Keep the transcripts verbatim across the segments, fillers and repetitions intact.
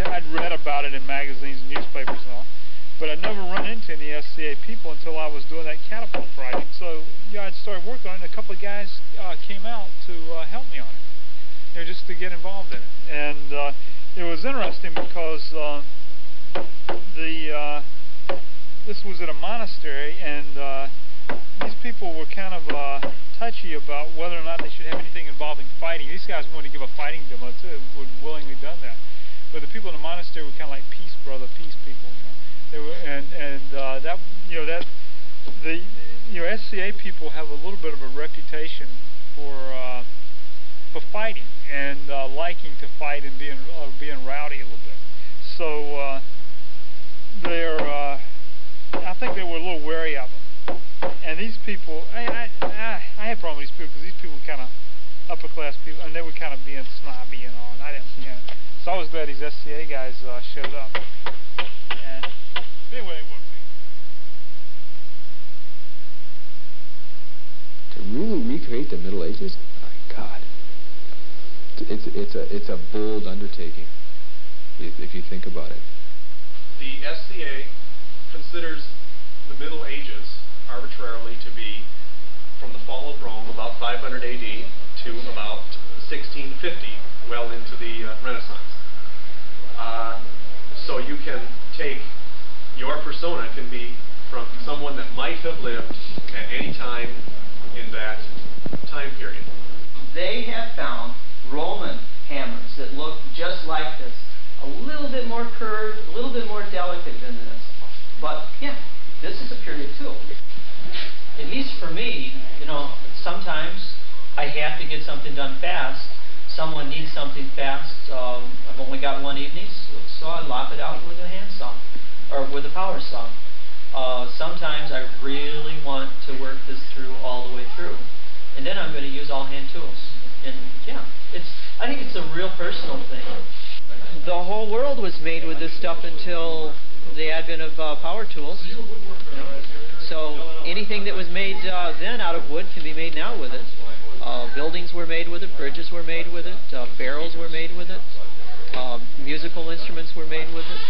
I'd, I'd read about it in magazines and newspapers and all, but I'd never run into any S C A people until I was doing that catapult project. So yeah, I'd started working on it, and a couple of guys uh, came out to uh, help me on it, you know, just to get involved in it. And uh, it was interesting because uh, the uh, this was at a monastery, and uh, these people were kind of uh, touchy about whether or not they should have anything involving fighting. These guys wanted to give a fighting demo too, would willingly done that. But the people in the monastery were kind of like peace, brother, peace people, you know. They were, and and uh, that you know that the you know S C A people have a little bit of a reputation for uh, for fighting and uh, liking to fight and being uh, being rowdy a little bit. So uh, they're uh, I think they were a little wary of them. And these people, I, I, I had a problem with these people because these people were kind of upper class people, and they were kind of being snobby and all, and I didn't, you know. So I was glad these S C A guys uh, showed up. And anyway, to really recreate the Middle Ages, my God, it's it's a it's a bold undertaking if, if you think about it. The S C A considers the Middle Ages arbitrarily to be from the fall of Rome about five hundred A D to about sixteen fifty, well into the uh, Renaissance. Uh, so you can take, your persona can be from someone that might have lived at any time in that time period. They have found Roman hammers that look just like this, a little bit more curved, a little bit more delicate than this, but yeah, this is a period too. At least for me, you know, sometimes I have to get something done fast. Someone needs something fast. Um, I've only got one evening, so I lop it out with a handsaw or with a power saw. Uh, sometimes I really want to work this through all the way through, and then I'm going to use all hand tools. And yeah, it's. I think it's a real personal thing. The whole world was made with this stuff until the advent of uh, power tools. So anything that was made uh, then out of wood can be made now with it. Uh, buildings were made with it, bridges were made with it, uh, barrels were made with it, uh, musical instruments were made with it.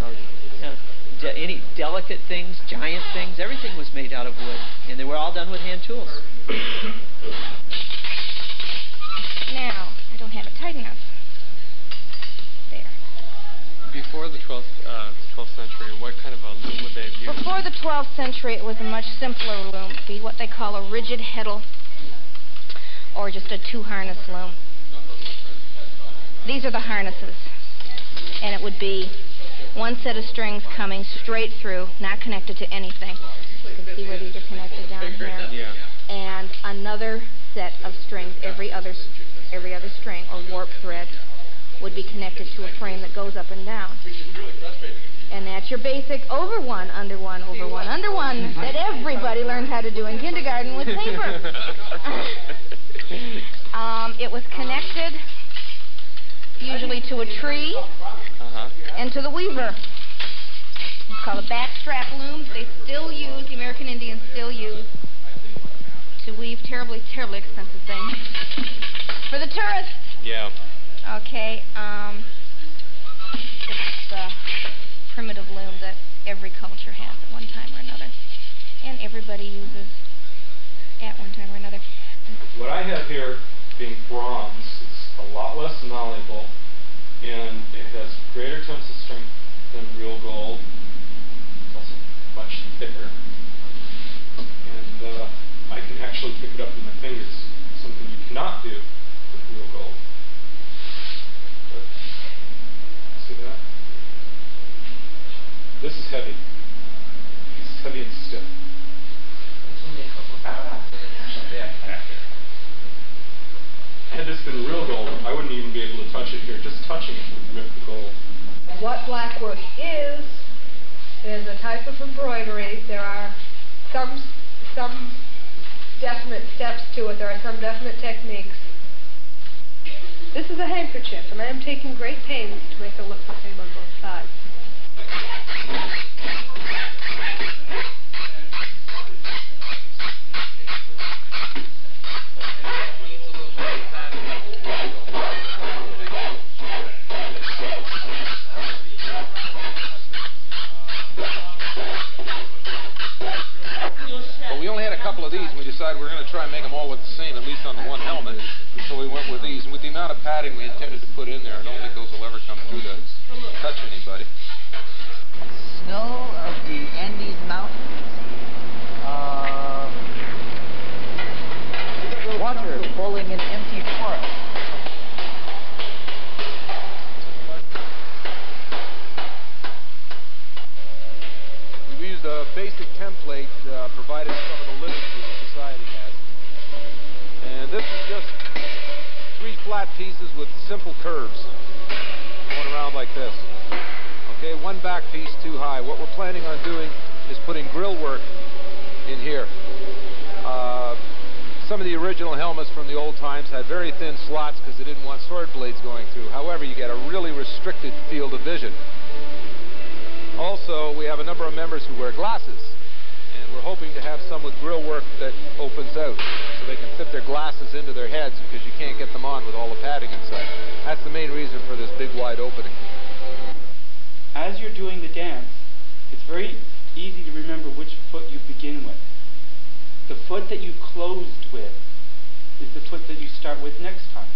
Uh, de any delicate things, giant things, everything was made out of wood, and they were all done with hand tools. Now, I don't have it tight enough. There. Before the twelfth uh, twelfth century, what kind of a loom would they have used? Before the twelfth century, it was a much simpler loom. It'd be what they call a rigid heddle, or just a two-harness loom. These are the harnesses, and it would be one set of strings coming straight through, not connected to anything. You can see where these are connected down here, yeah. And another set of strings, every other every other string or warp thread would be connected to a frame that goes up and down. And that's your basic over one, under one, over one, under one that everybody learned how to do in kindergarten with paper. um, it was connected usually to a tree uh-huh. and to the weaver. It's called a backstrap loom. They still use, the American Indians still use, to weave terribly, terribly expensive things. For the tourists. Yeah. Okay, um, it's the primitive loom that every culture has at one time or another, and everybody uses at one time or another. What I have here, being bronze, is a lot less malleable, and it has greater tensile strength than real gold. It's also much thicker, and uh, I can actually pick it up with my fingers, something you cannot do with real gold. See that? This is heavy. This is heavy and stiff. Had this been real gold, I wouldn't even be able to touch it here. Just touching it would rip the gold. What blackwork is, is a type of embroidery. There are some, some definite steps to it. There are some definite techniques. This is a handkerchief, and I am taking great pains to make it look the same on both sides. a couple of these, and we decided we we're going to try and make them all look the same, at least on the one helmet, so we went with these. And with the amount of padding we intended to put in there, I don't think those will ever come through to touch anybody. Snow of the Andes Mountains. Uh, water rolling in empty forests. The basic template uh, provided in some of the literature the society has. And this is just three flat pieces with simple curves going around like this. Okay, one back piece too high. What we're planning on doing is putting grill work in here. Uh, some of the original helmets from the old times had very thin slots because they didn't want sword blades going through. However, you get a really restricted field of vision. Also, we have a number of members who wear glasses, and we're hoping to have some with grill work that opens out, so they can fit their glasses into their heads, because you can't get them on with all the padding inside. That's the main reason for this big wide opening. As you're doing the dance, it's very easy to remember which foot you begin with. The foot that you closed with is the foot that you start with next time.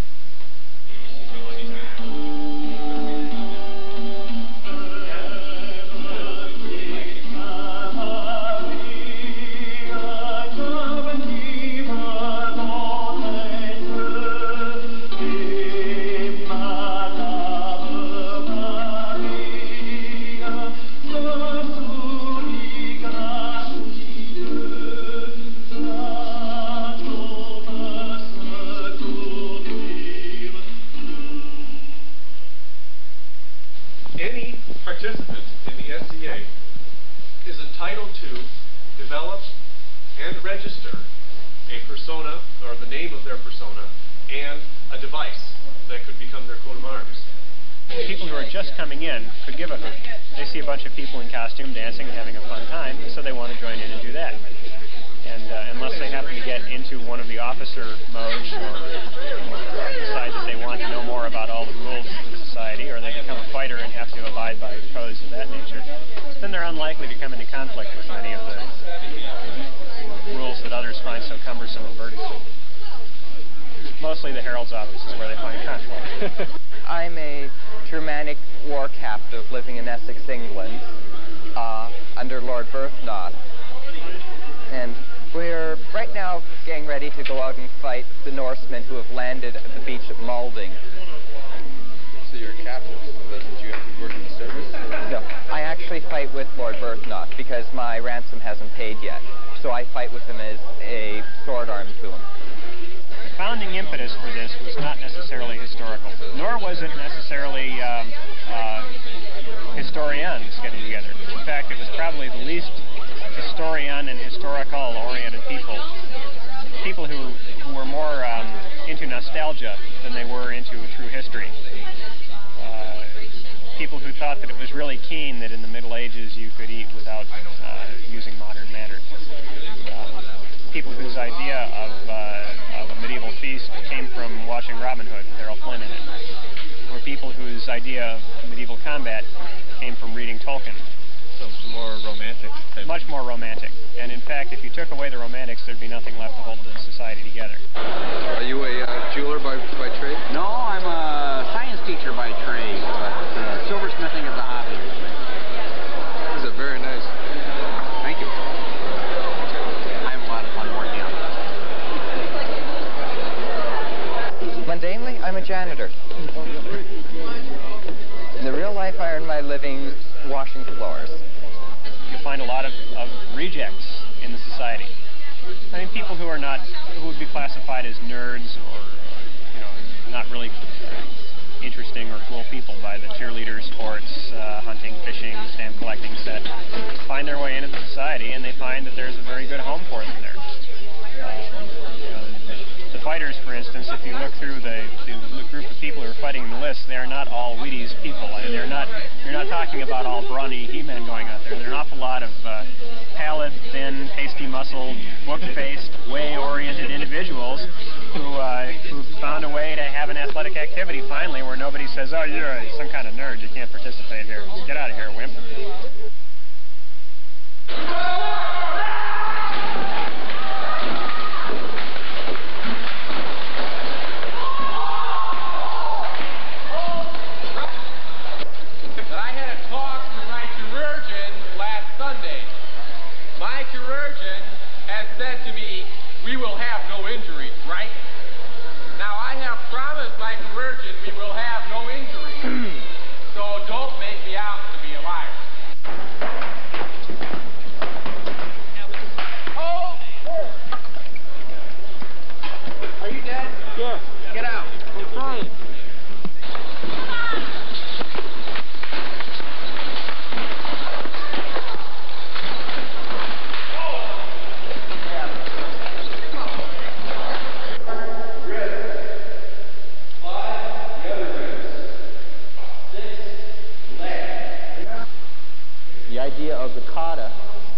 The idea of the kata,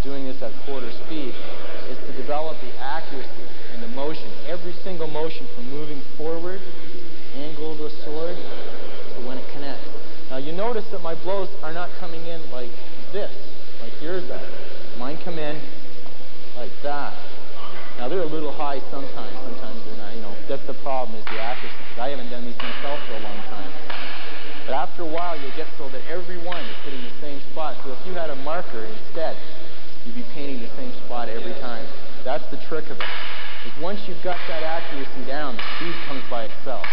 doing this at quarter speed, is to develop the accuracy and the motion. Every single motion from moving forward, angle of the sword, to when it connects. Now you notice that my blows are not coming in like this, like yours are. Mine come in like that. Now they're a little high sometimes, sometimes they're not, you know. That's the problem, is the accuracy. I haven't done these myself for a long time. But after a while you'll get so that every one is hitting the same spot. So if you had a marker instead, you'd be painting the same spot every time. That's the trick of it. Is once you've got that accuracy down, the speed comes by itself.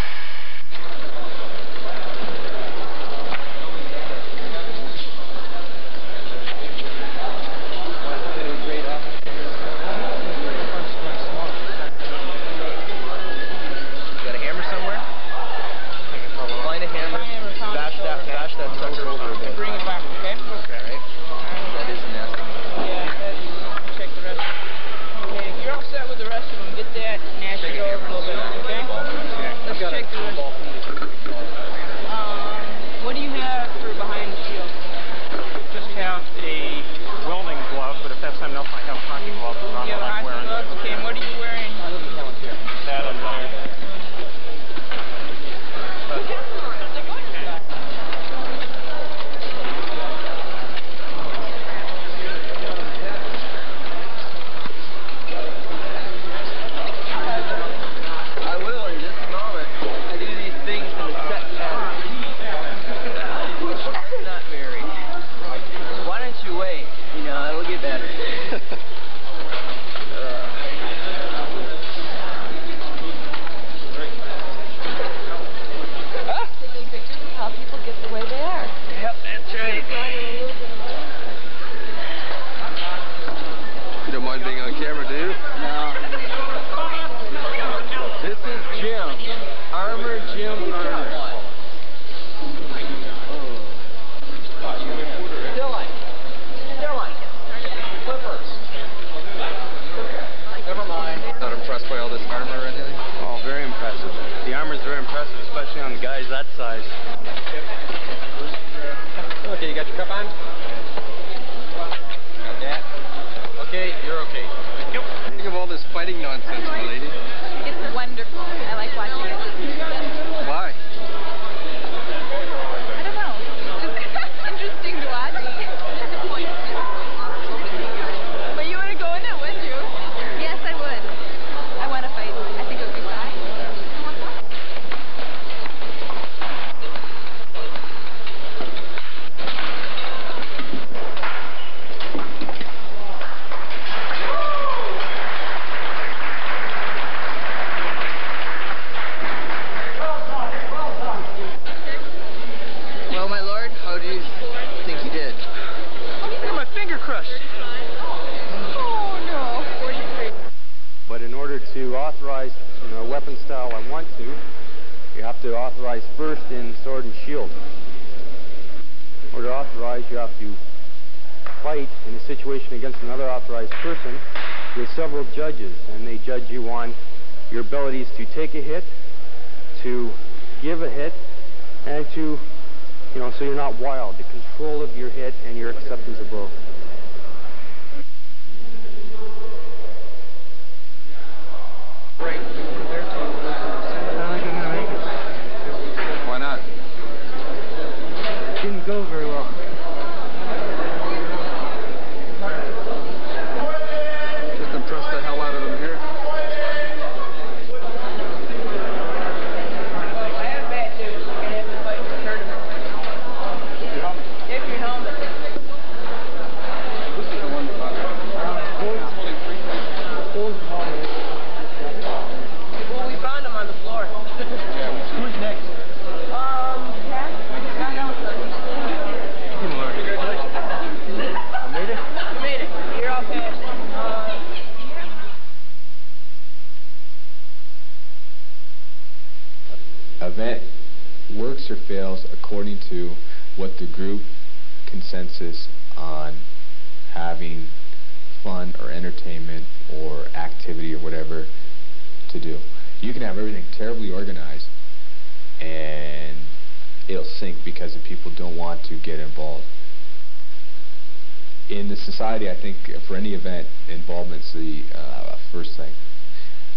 in the society, I think, for any event, involvement's the uh, first thing.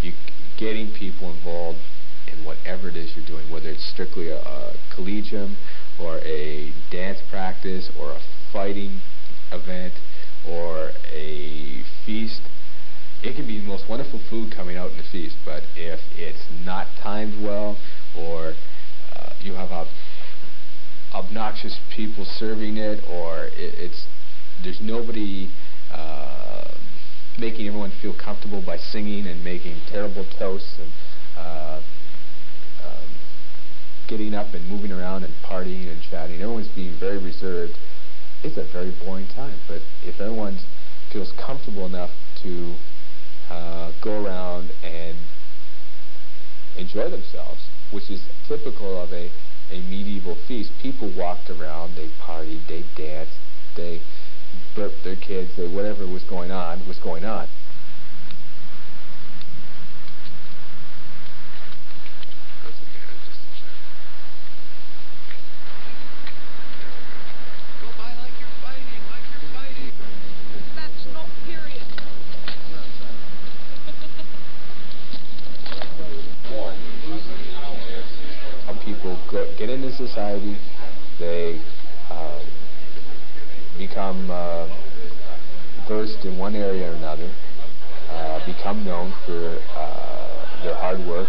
You getting people involved in whatever it is you're doing, whether it's strictly a, a collegium or a dance practice or a fighting event or a feast. It can be the most wonderful food coming out in the feast, but if it's not timed well, or uh, you have ob obnoxious people serving it, or it, it's there's nobody uh, making everyone feel comfortable by singing and making terrible toasts and uh, um, getting up and moving around and partying and chatting. Everyone's being very reserved. It's a very boring time, but if everyone feels comfortable enough to uh, go around and enjoy themselves, which is typical of a, a medieval feast. People walked around, they partied, they danced, they burped their kids, they whatever was going on, was going on. Get into society, they uh, become uh, versed in one area or another, uh, become known for uh, their hard work,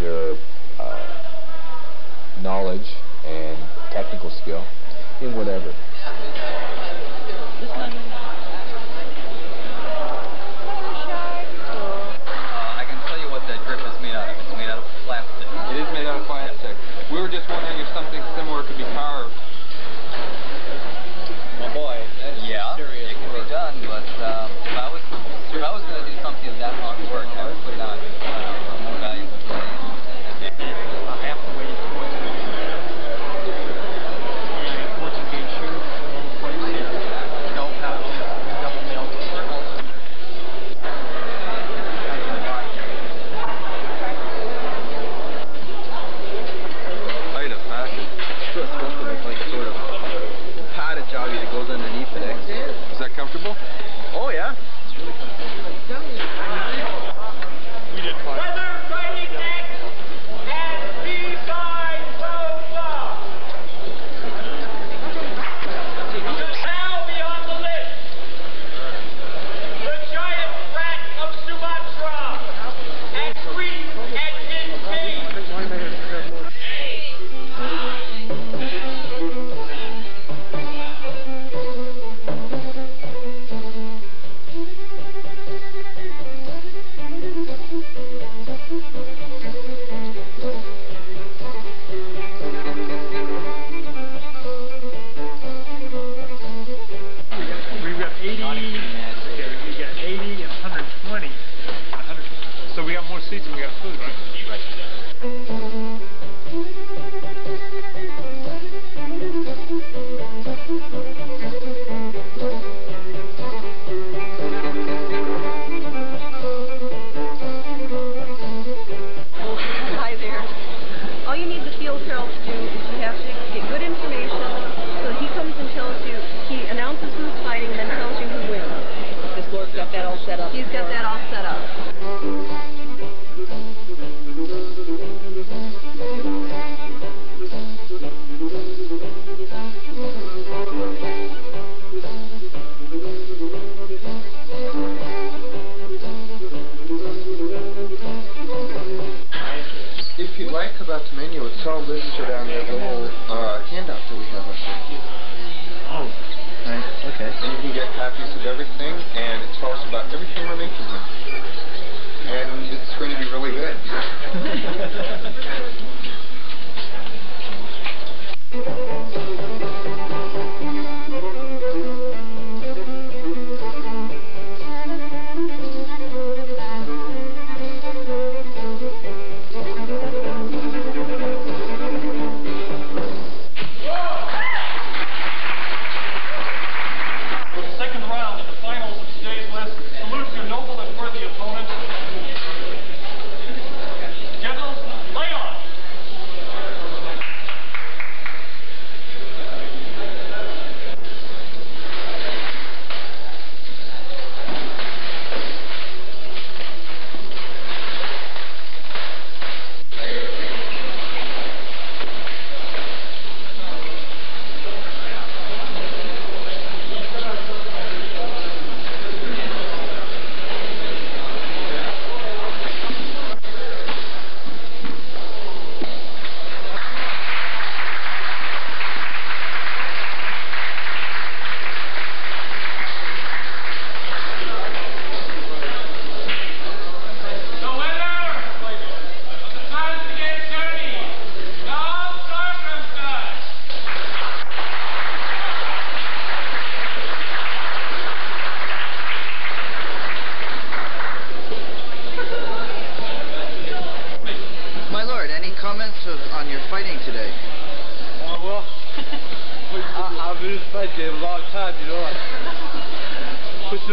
their uh, knowledge and technical skill in whatever. We were just wondering if something similar could be carved. My boy, that's yeah, serious. It can work. Be done, but um, if I was if I was going to do something of that hard work, I would put it on uh, more valuable place.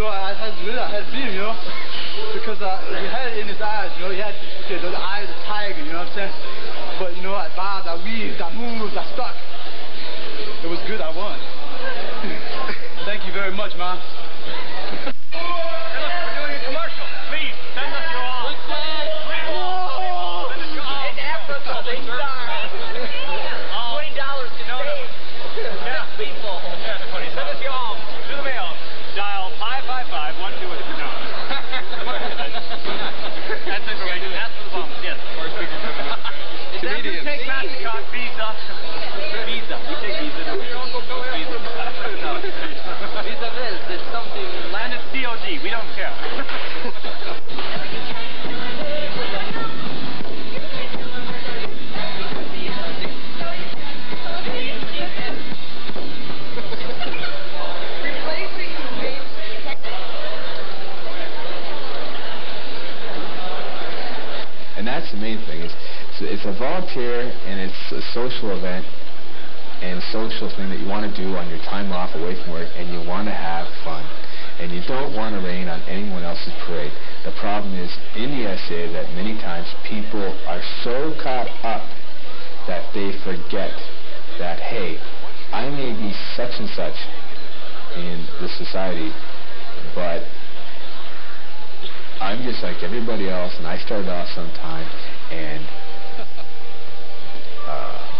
what, I had to do that, I had a dream, you know, because uh, he had it in his eyes, you know, he had, he had the eyes of a tiger, you know what I'm saying, but you know, I bobbed, I weaved, I moved, I stuck, it was good, I won. Thank you very much, man. It's a volunteer and it's a social event and social thing that you want to do on your time off away from work, and you want to have fun and you don't want to rain on anyone else's parade. The problem is in the essay that many times people are so caught up that they forget that, hey, I may be such and such in this society, but I'm just like everybody else, and I started off sometime, and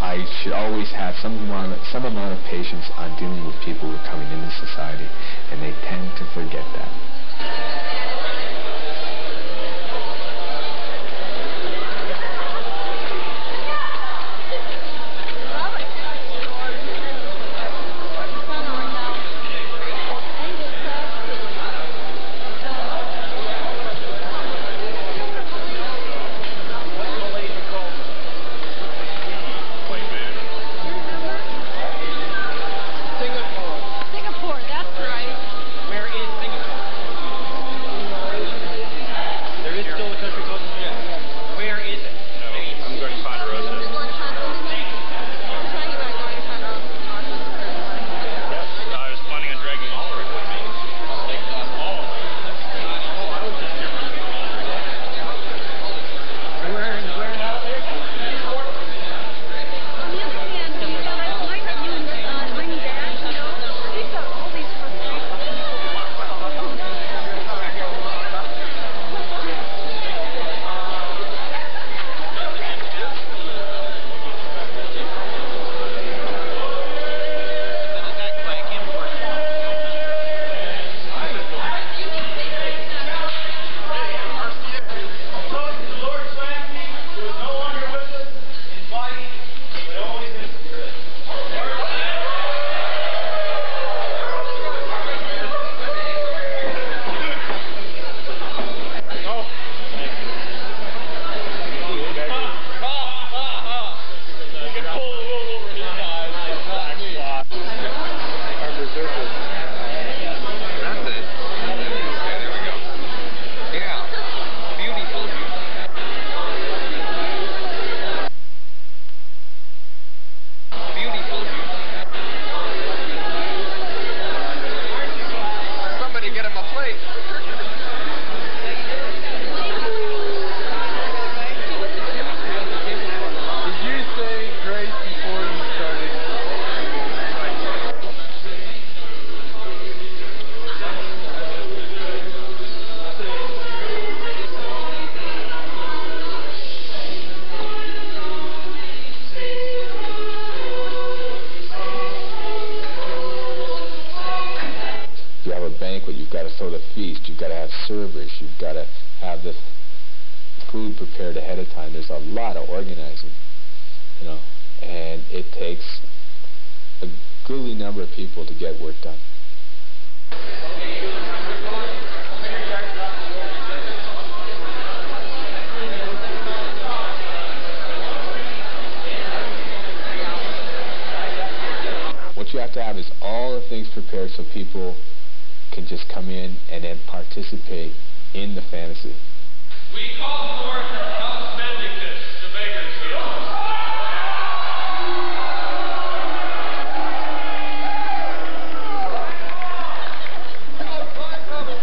I should always have some amount, of, some amount of patience on dealing with people who are coming into society, and they tend to forget that. Come on, come on.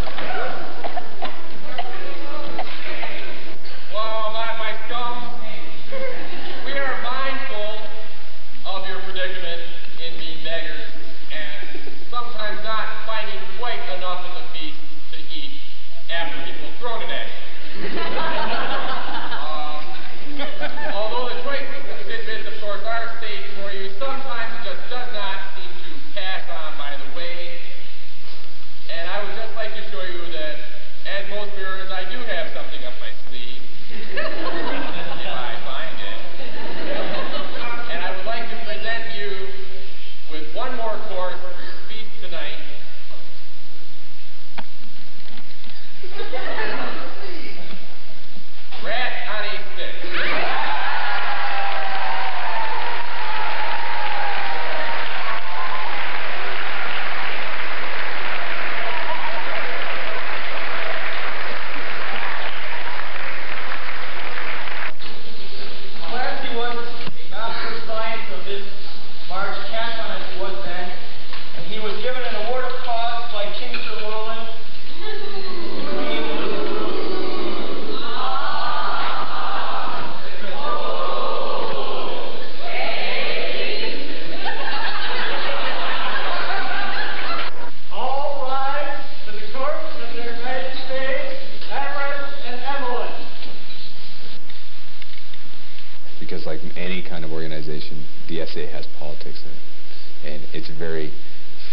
essay has politics in it, and it's very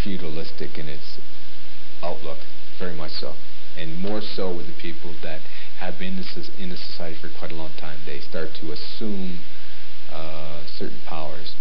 feudalistic in its outlook, very much so, and more so with the people that have been in the society for quite a long time. They start to assume uh, certain powers.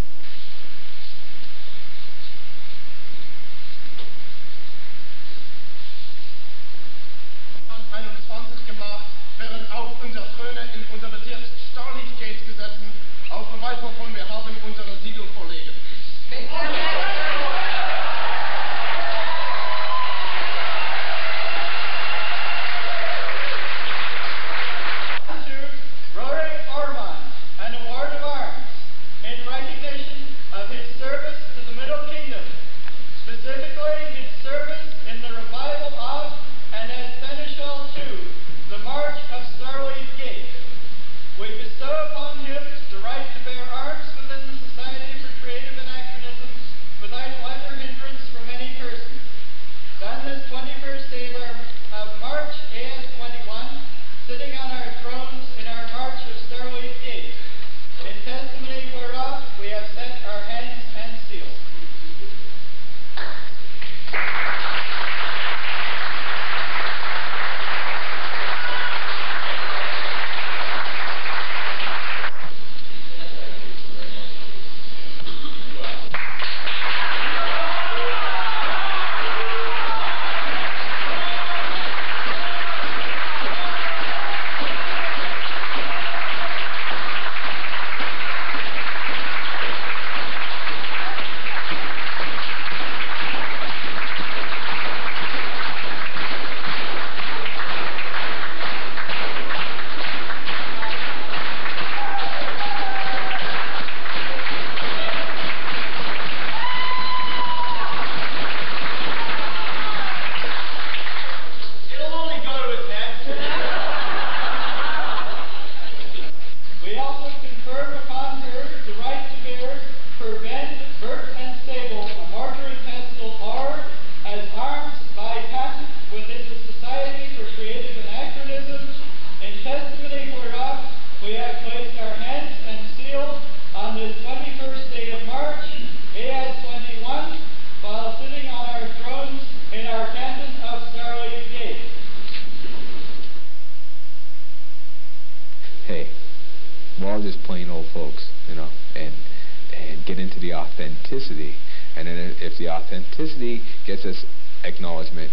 And then if the authenticity gets us acknowledgement,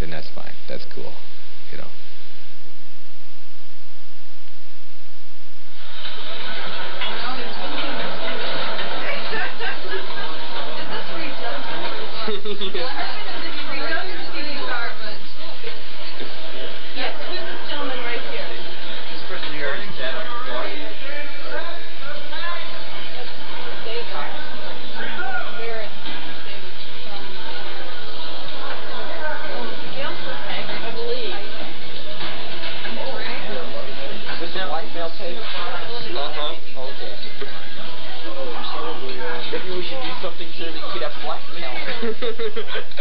then that's fine. That's cool, you know. Is this redundant? Redundancy department. Yes, who's this gentleman right here? This person here is Adam. Maybe we should do something so that we could have blackmail.